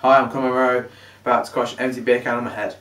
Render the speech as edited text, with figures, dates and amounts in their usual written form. Hi, I'm Munro, about to crush empty beer can on my head.